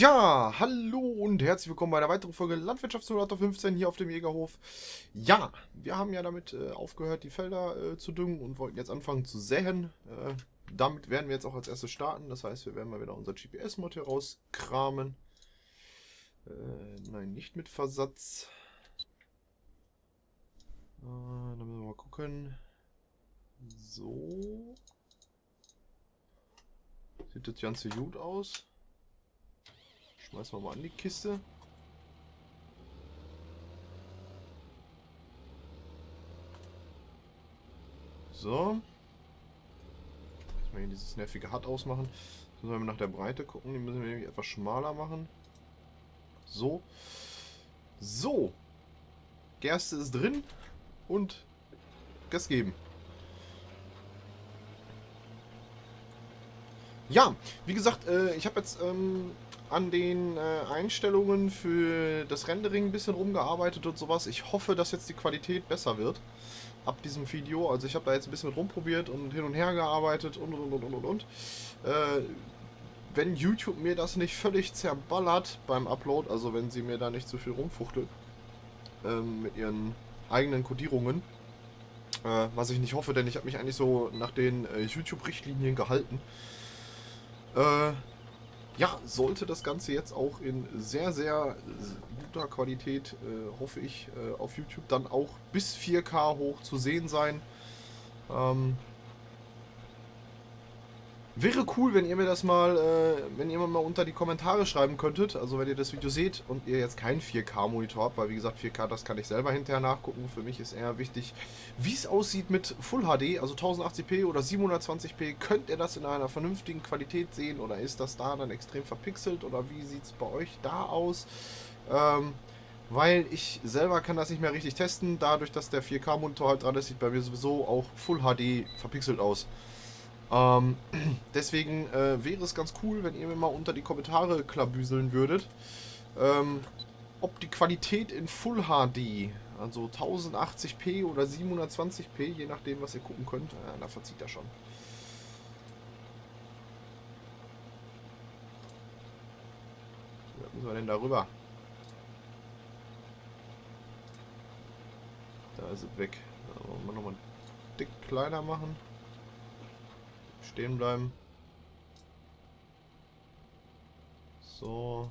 Ja, hallo und herzlich willkommen bei einer weiteren Folge Landwirtschafts-Simulator 15 hier auf dem Jägerhof. Ja, wir haben ja damit aufgehört, die Felder zu düngen und wollten jetzt anfangen zu säen. Damit werden wir jetzt auch als erstes starten. Das heißt, wir werden mal wieder unser GPS-Mod hier rauskramen. Nein, nicht mit Versatz. Dann müssen wir mal gucken. So. Sieht das Ganze gut aus. Schmeißen wir mal an die Kiste. So. Jetzt mal hier dieses nervige Hut ausmachen. Jetzt müssen wir nach der Breite gucken. Die müssen wir nämlich etwas schmaler machen. So. So. Gerste ist drin. Und Gas geben. Ja, wie gesagt, ich habe jetzt an den Einstellungen für das Rendering ein bisschen rumgearbeitet und sowas. Ich hoffe, dass jetzt die Qualität besser wird ab diesem Video. Also ich habe da jetzt ein bisschen mit rumprobiert und hin und her gearbeitet und. Wenn YouTube mir das nicht völlig zerballert beim Upload, also wenn sie mir da nicht zu viel rumfuchtelt mit ihren eigenen Kodierungen, was ich nicht hoffe, denn ich habe mich eigentlich so nach den YouTube-Richtlinien gehalten. Ja, sollte das Ganze jetzt auch in sehr, sehr guter Qualität, hoffe ich, auf YouTube dann auch bis 4K hoch zu sehen sein. Wäre cool, wenn ihr mir das mal, unter die Kommentare schreiben könntet. Also wenn ihr das Video seht und ihr jetzt keinen 4K-Monitor habt, weil wie gesagt 4K, das kann ich selber hinterher nachgucken. Für mich ist eher wichtig, wie es aussieht mit Full HD, also 1080p oder 720p. Könnt ihr das in einer vernünftigen Qualität sehen oder ist das da dann extrem verpixelt oder wie sieht es bei euch da aus? Weil ich selber kann das nicht mehr richtig testen. Dadurch, dass der 4K-Monitor halt dran ist, sieht bei mir sowieso auch Full HD verpixelt aus. Deswegen wäre es ganz cool, wenn ihr mir mal unter die Kommentare klabüseln würdet, ob die Qualität in Full HD, also 1080p oder 720p, je nachdem was ihr gucken könnt, da verzieht er schon. Was müssen wir denn da rüber? Da ist es weg. Da wollen wir nochmal dick kleiner machen. Stehen bleiben. So.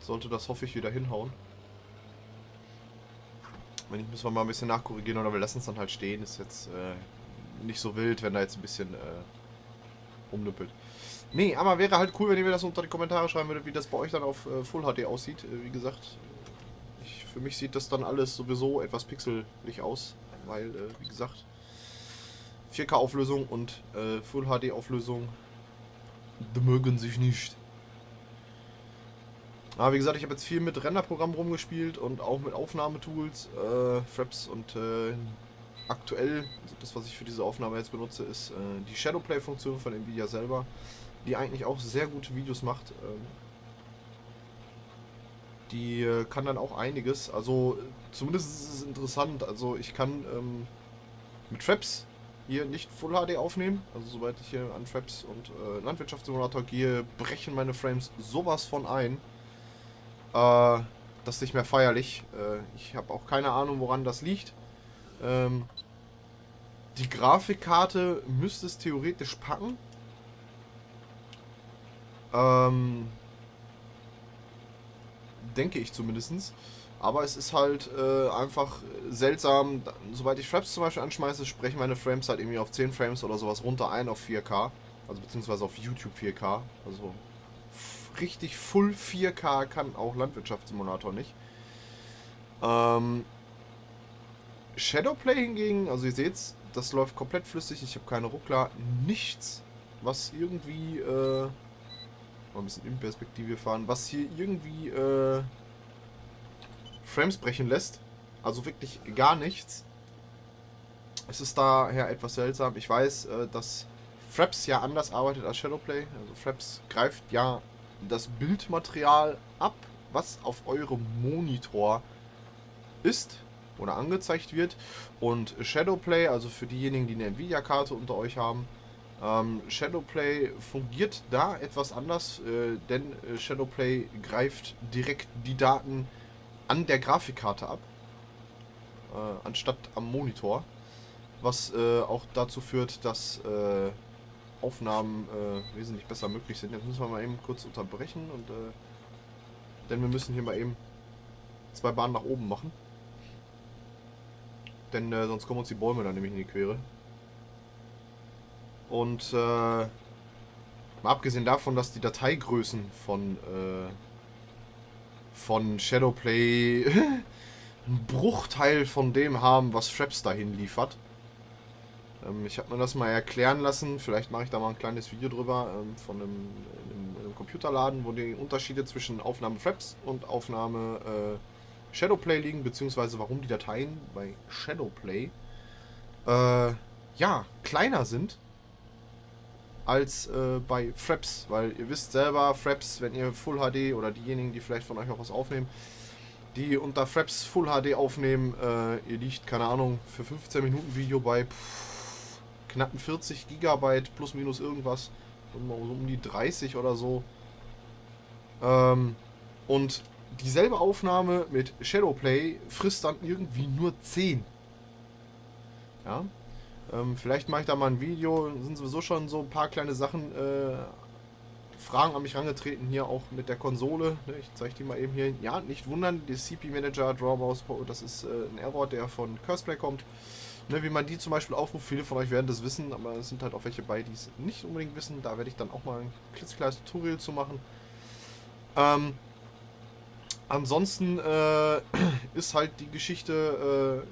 Sollte das, hoffe ich, wieder hinhauen. Wenn nicht, müssen wir mal ein bisschen nachkorrigieren oder wir lassen es dann halt stehen. Ist jetzt nicht so wild, wenn da jetzt ein bisschen rumnüppelt. Nee, aber wäre halt cool, wenn ihr mir das unter die Kommentare schreiben würdet, wie das bei euch dann auf Full HD aussieht. Wie gesagt, für mich sieht das dann alles sowieso etwas pixelig aus, weil, wie gesagt, 4K-Auflösung und Full-HD-Auflösung mögen sich nicht. Aber wie gesagt, ich habe jetzt viel mit Renderprogrammen rumgespielt und auch mit Aufnahmetools, Fraps und aktuell, also das was ich für diese Aufnahme jetzt benutze, ist die Shadowplay-Funktion von NVIDIA selber, die eigentlich auch sehr gute Videos macht. Die kann dann auch einiges, also zumindest ist es interessant, also ich kann mit Fraps hier nicht Full HD aufnehmen, also sobald ich hier an Fraps und Landwirtschaftssimulator gehe, brechen meine Frames sowas von ein. Das ist nicht mehr feierlich. Ich habe auch keine Ahnung, woran das liegt. Die Grafikkarte müsste es theoretisch packen. Denke ich zumindest. Aber es ist halt einfach seltsam, sobald ich Fraps zum Beispiel anschmeiße, sprechen meine Frames halt irgendwie auf 10 Frames oder sowas runter ein auf 4K. Also beziehungsweise auf YouTube 4K. Also richtig Full 4K kann auch Landwirtschaftssimulator nicht. Shadowplay hingegen, also ihr seht's, das läuft komplett flüssig, ich habe keine Ruckler, nichts, was irgendwie, mal ein bisschen in Perspektive fahren, was hier irgendwie, Frames brechen lässt, also wirklich gar nichts. Es ist daher etwas seltsam. Ich weiß, dass Fraps ja anders arbeitet als Shadowplay. Also Fraps greift ja das Bildmaterial ab, was auf eurem Monitor ist oder angezeigt wird. Und Shadowplay, also für diejenigen, die eine Nvidia-Karte unter euch haben, Shadowplay fungiert da etwas anders, denn Shadowplay greift direkt die Daten an der Grafikkarte ab, anstatt am Monitor, was auch dazu führt, dass Aufnahmen wesentlich besser möglich sind. Jetzt müssen wir mal eben kurz unterbrechen, und denn wir müssen hier mal eben 2 Bahnen nach oben machen, denn sonst kommen uns die Bäume dann nämlich in die Quere. Und mal abgesehen davon, dass die Dateigrößen von Shadowplay einen Bruchteil von dem haben, was Fraps dahin liefert. Ich habe mir das mal erklären lassen, vielleicht mache ich da mal ein kleines Video drüber, von einem Computerladen, wo die Unterschiede zwischen Aufnahme Fraps und Aufnahme Shadowplay liegen, beziehungsweise warum die Dateien bei Shadowplay ja kleiner sind als bei Fraps, weil ihr wisst selber, Fraps, wenn ihr Full HD, oder diejenigen, die vielleicht von euch auch was aufnehmen, die unter Fraps Full HD aufnehmen, ihr liegt, keine Ahnung, für 15 Minuten Video bei knappen 40 GB plus minus irgendwas, um die 30 oder so. Und dieselbe Aufnahme mit Shadowplay frisst dann irgendwie nur 10. Ja. Vielleicht mache ich da mal ein Video, sind sowieso schon so ein paar kleine Sachen, Fragen an mich herangetreten, hier auch mit der Konsole. Ich zeige die mal eben hier. Ja, nicht wundern, der CP-Manager, Drawbox, das ist ein Error, der von Courseplay kommt. Wie man die zum Beispiel aufruft, viele von euch werden das wissen, aber es sind halt auch welche bei, die es nicht unbedingt wissen. Da werde ich dann auch mal ein klitzekleines Tutorial zu machen. Ansonsten ist halt die Geschichte...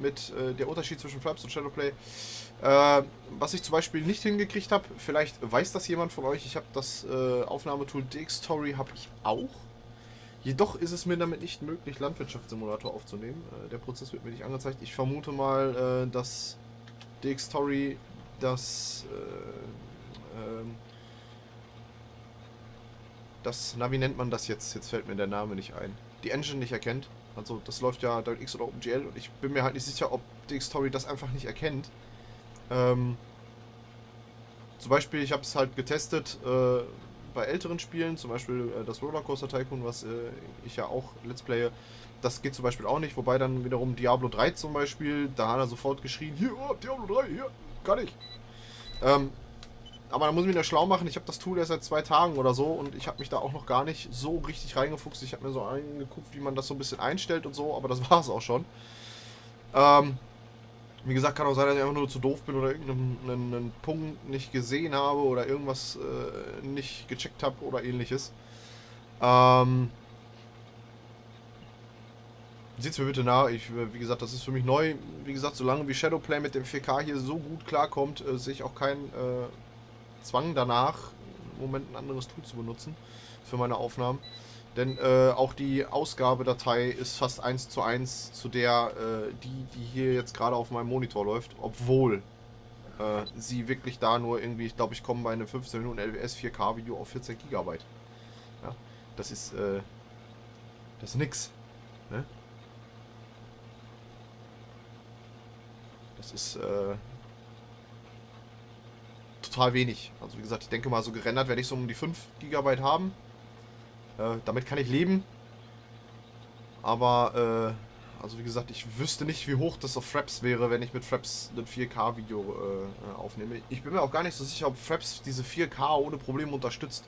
mit der Unterschied zwischen Fraps und Shadowplay. Was ich zum Beispiel nicht hingekriegt habe, vielleicht weiß das jemand von euch, ich habe das Aufnahmetool DxTory habe ich auch. Jedoch ist es mir damit nicht möglich, Landwirtschaftssimulator aufzunehmen. Der Prozess wird mir nicht angezeigt. Ich vermute mal, dass DxTory das wie nennt man das jetzt? Jetzt fällt mir der Name nicht ein. Die Engine nicht erkennt. Also das läuft ja DirectX oder OpenGL, und ich bin mir halt nicht sicher, ob DxTory das einfach nicht erkennt. Zum Beispiel, ich habe es halt getestet bei älteren Spielen, zum Beispiel das Rollercoaster Tycoon, was ich ja auch Let's Playe. Das geht zum Beispiel auch nicht, wobei dann wiederum Diablo 3 zum Beispiel, da hat er sofort geschrien, hier, oh, Diablo 3, hier, kann ich. Aber da muss ich mich da schlau machen, ich habe das Tool erst seit 2 Tagen oder so, und ich habe mich da auch noch gar nicht so richtig reingefuchst. Ich habe mir so angeguckt, wie man das so ein bisschen einstellt und so, aber das war es auch schon. Wie gesagt, kann auch sein, dass ich einfach nur zu doof bin oder irgendeinen Punkt nicht gesehen habe oder irgendwas nicht gecheckt habe oder ähnliches. Seht's mir bitte nach, wie gesagt, das ist für mich neu. Wie gesagt, solange wie Shadowplay mit dem 4K hier so gut klarkommt, sehe ich auch keinen... Zwang danach, im Moment ein anderes Tool zu benutzen für meine Aufnahmen, denn auch die Ausgabedatei ist fast 1:1 zu der, die hier jetzt gerade auf meinem Monitor läuft, obwohl sie wirklich da nur irgendwie, ich glaube, ich komme bei einem 15 Minuten LWS 4K Video auf 14 GB. Ja, das ist nix. Ne? Das ist, total wenig. Also wie gesagt, ich denke mal, so gerendert werde ich so um die 5 GB haben. Damit kann ich leben. Aber, also wie gesagt, ich wüsste nicht, wie hoch das auf Fraps wäre, wenn ich mit Fraps ein 4K-Video aufnehme. Ich bin mir auch gar nicht so sicher, ob Fraps diese 4K ohne Probleme unterstützt.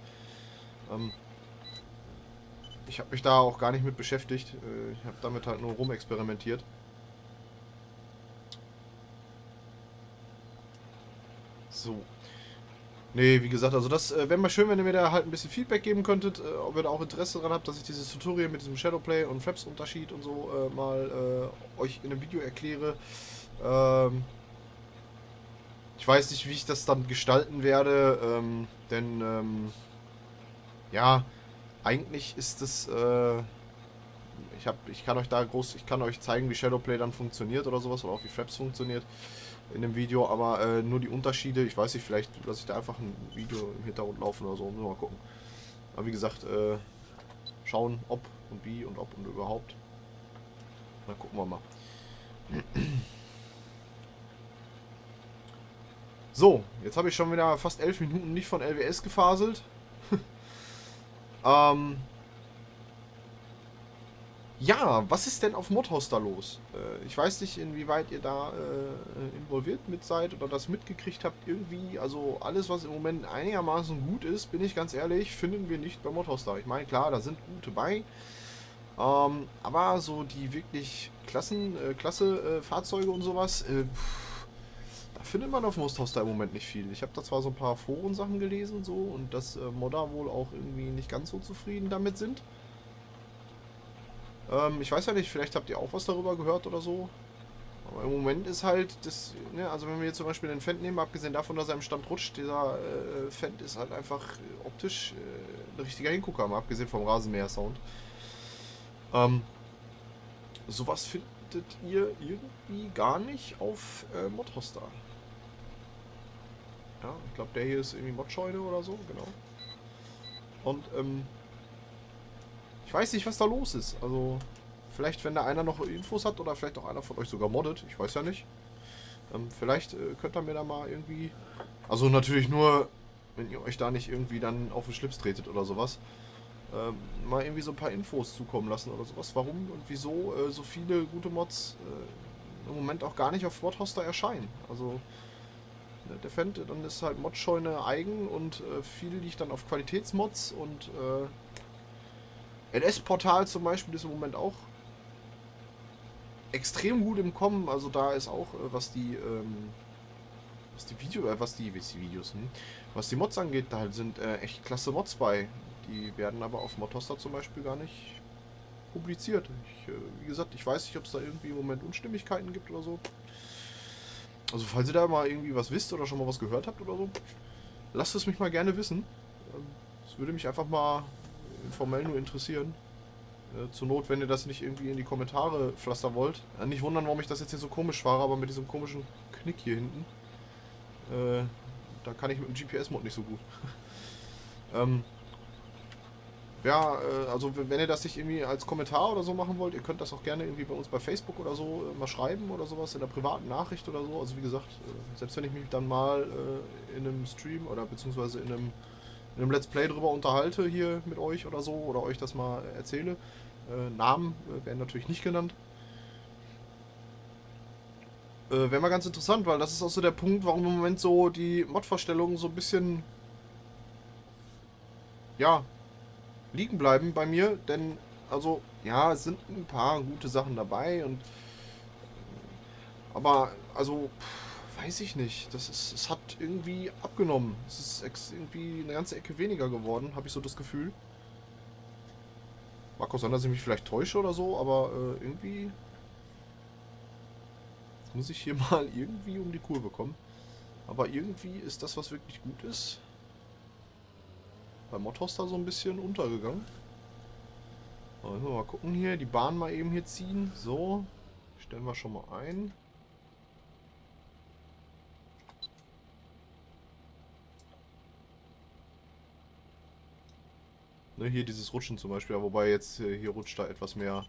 Ich habe mich da auch gar nicht mit beschäftigt. Ich habe damit halt nur rumexperimentiert. So. Nee, wie gesagt, also das wäre mal schön, wenn ihr mir da halt ein bisschen Feedback geben könntet, ob ihr da auch Interesse daran habt, dass ich dieses Tutorial mit diesem Shadowplay und Fraps-Unterschied und so mal euch in einem Video erkläre. Ich weiß nicht, wie ich das dann gestalten werde, denn ja, eigentlich ist es... ich kann euch zeigen, wie Shadowplay dann funktioniert oder sowas, oder auch wie Fraps funktioniert in dem Video, aber nur die Unterschiede, ich weiß nicht, vielleicht lasse ich da einfach ein Video im Hintergrund laufen oder so, müssen wir mal gucken. Aber wie gesagt, schauen, ob und wie und ob und überhaupt. Dann gucken wir mal. So, jetzt habe ich schon wieder fast 11 Minuten nicht von LWS gefaselt. Ja, was ist denn auf Mod-Hoster los? Ich weiß nicht, inwieweit ihr da involviert mit seid oder das mitgekriegt habt irgendwie. Also alles, was im Moment einigermaßen gut ist, bin ich ganz ehrlich, finden wir nicht bei Mod-Hoster. Ich meine, klar, da sind gute bei. Aber so die wirklich Klasse-Fahrzeuge und sowas, da findet man auf Mod-Hoster im Moment nicht viel. Ich habe da zwar so ein paar Forensachen gelesen und so und dass Modder wohl auch irgendwie nicht ganz so zufrieden damit sind. Ich weiß ja nicht, vielleicht habt ihr auch was darüber gehört oder so. Aber im Moment ist halt das, ne, also wenn wir jetzt zum Beispiel den Fendt nehmen, abgesehen davon, dass er im Stand rutscht, dieser Fendt ist halt einfach optisch ein richtiger Hingucker, mal abgesehen vom Rasenmäher-Sound. Sowas findet ihr irgendwie gar nicht auf Mod-Hoster. Ja, ich glaube, der hier ist irgendwie Modscheune oder so, genau. Und, ich weiß nicht, was da los ist. Also, vielleicht, wenn da einer noch Infos hat oder vielleicht auch einer von euch sogar moddet, ich weiß ja nicht. Vielleicht könnt ihr mir da mal irgendwie... Also natürlich nur, wenn ihr euch da nicht irgendwie dann auf den Schlips tretet oder sowas. Mal irgendwie so ein paar Infos zukommen lassen oder sowas. Warum und wieso so viele gute Mods im Moment auch gar nicht auf Mod-Hoster erscheinen. Also, ne, der Fendt, dann ist halt Modscheune eigen und viel liegt dann auf Qualitätsmods und... LS-Portal zum Beispiel ist im Moment auch extrem gut im Kommen, also da ist auch, was die Mods angeht, da sind echt klasse Mods bei. Die werden aber auf Mod-Hoster zum Beispiel gar nicht publiziert. Wie gesagt, ich weiß nicht, ob es da irgendwie im Moment Unstimmigkeiten gibt oder so. Also falls ihr da mal irgendwie was wisst oder schon mal was gehört habt oder so, lasst es mich mal gerne wissen. Das würde mich einfach mal... informell nur interessieren. Zur Not, wenn ihr das nicht irgendwie in die Kommentare pflastern wollt. Nicht wundern, warum ich das jetzt hier so komisch fahre, aber mit diesem komischen Knick hier hinten. Da kann ich mit dem GPS-Mod nicht so gut. Ja, also wenn ihr das nicht irgendwie als Kommentar oder so machen wollt, ihr könnt das auch gerne irgendwie bei uns bei Facebook oder so mal schreiben oder sowas, in der privaten Nachricht oder so. Also wie gesagt, selbst wenn ich mich dann mal in einem Stream oder beziehungsweise in einem Let's Play drüber unterhalte hier mit euch oder so, oder euch das mal erzähle. Namen werden natürlich nicht genannt. Wäre mal ganz interessant, weil das ist auch so der Punkt, warum im Moment so die Mod-Vorstellungen so ein bisschen ja liegen bleiben bei mir, denn also, ja, es sind ein paar gute Sachen dabei und aber, also weiß ich nicht. Es hat irgendwie abgenommen. Es ist irgendwie eine ganze Ecke weniger geworden, habe ich so das Gefühl. Mag auch sein, dass ich mich vielleicht täusche oder so, aber irgendwie... Jetzt muss ich hier mal irgendwie um die Kurve kommen. Aber irgendwie ist das, was wirklich gut ist, bei Mod-Hoster so ein bisschen untergegangen. Also mal gucken hier, die Bahn mal eben hier ziehen. So, stellen wir schon mal ein. Ne, hier dieses Rutschen zum Beispiel, wobei jetzt hier rutscht da etwas mehr,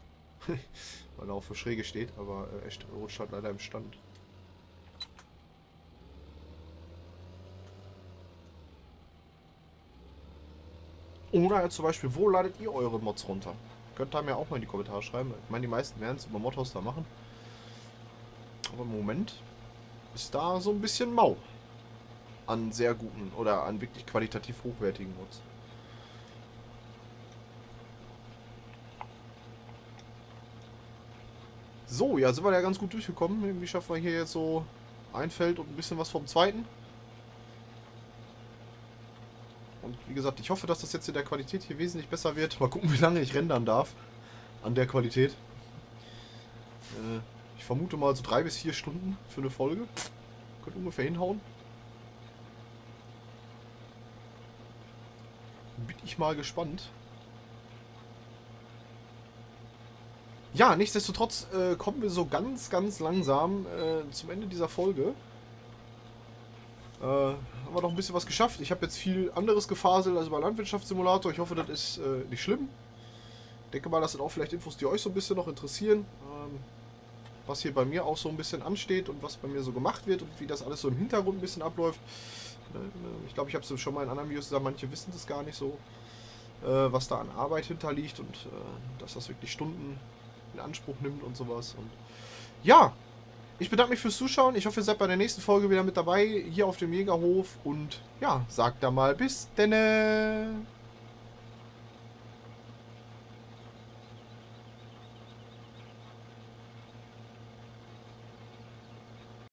weil er auf der Schräge steht, aber echt rutscht halt leider im Stand. Oder jetzt zum Beispiel, wo ladet ihr eure Mods runter? Könnt ihr mir auch mal in die Kommentare schreiben. Ich meine, die meisten werden es über Mod-Hoster machen. Aber im Moment ist da so ein bisschen mau an sehr guten oder an wirklich qualitativ hochwertigen Mods. So, ja, sind wir ja ganz gut durchgekommen. Irgendwie schaffen wir hier jetzt so ein Feld und ein bisschen was vom zweiten. Und wie gesagt, ich hoffe, dass das jetzt in der Qualität hier wesentlich besser wird. Mal gucken, wie lange ich rendern darf an der Qualität. Ich vermute mal so 3 bis 4 Stunden für eine Folge. Könnte ungefähr hinhauen. Bin ich mal gespannt. Ja, nichtsdestotrotz kommen wir so ganz, ganz langsam zum Ende dieser Folge. Haben wir noch ein bisschen was geschafft. Ich habe jetzt viel anderes gefaselt als bei Landwirtschaftssimulator. Ich hoffe, das ist nicht schlimm. Ich denke mal, das sind auch vielleicht Infos, die euch so ein bisschen noch interessieren. was hier bei mir auch so ein bisschen ansteht und was bei mir so gemacht wird und wie das alles so im Hintergrund ein bisschen abläuft. Ich glaube, ich habe es schon mal in anderen Videos gesagt, manche wissen das gar nicht so, was da an Arbeit hinterliegt und dass das wirklich Stunden in Anspruch nimmt und sowas. Und ja, ich bedanke mich fürs Zuschauen. Ich hoffe, ihr seid bei der nächsten Folge wieder mit dabei, hier auf dem Jägerhof. Und ja, sagt da mal bis denne.